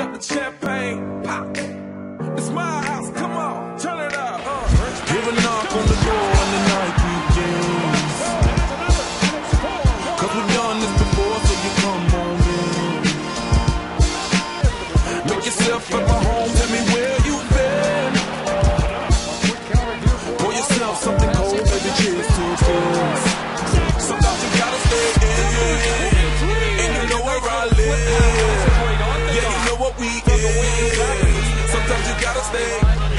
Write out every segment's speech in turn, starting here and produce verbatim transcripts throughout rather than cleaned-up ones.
open up the champagne, pop. It's my house, come on, turn it up. Uh. Give a knock on the door on the night we dance. Cause we've done this before, so you come on in. Make yourself at my home, tell me where you've been. Pour yourself something cold, baby, cheers to this. Sometimes you gotta stay in. And you know where I live. Yeah, you know what we is. Sometimes you gotta stay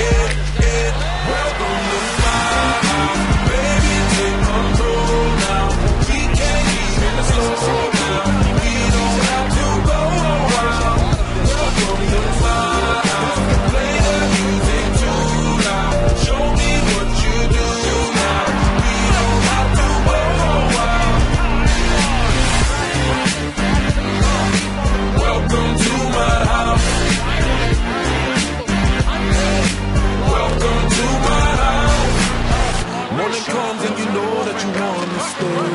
in, in. Welcome to my house. Baby, take control now. We can't even slow down. We don't have to go around. Welcome to my house. Play the music too loud. Show me what you do now. We don't have to go around. Welcome to my house. Welcome to my house. Morning comes and you know that you wanna stay.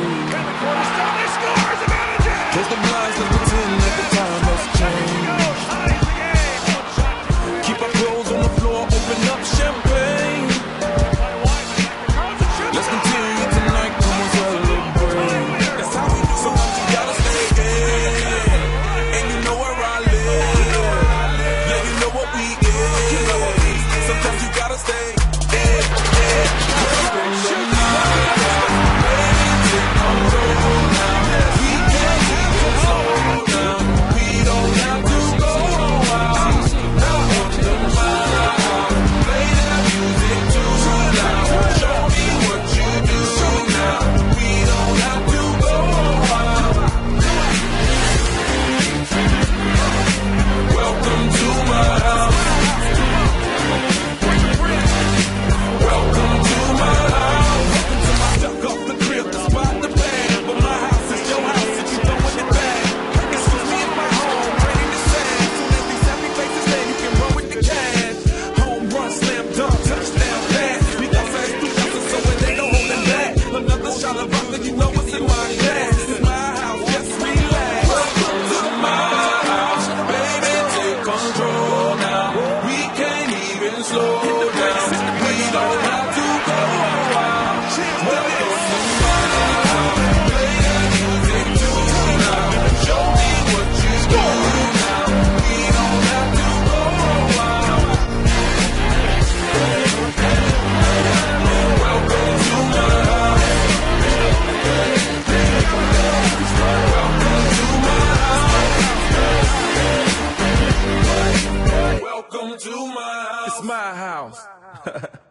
Close the blinds and pretend that the time has changed. Keep our clothes on the floor, open up champagne. Let's continue tonight, come on, celebrate. That's how we do. Sometimes you gotta stay in. And you know where I live. Yeah, you know what we is. Sometimes you gotta stay in, in. Welcome to my house. Baby, take control now. We can't even slow down. We don't have to go around. Welcome to my house. Play that music too loud. Show me what you do now. We don't have to go around. Welcome to my house. Welcome to my house. It's my house.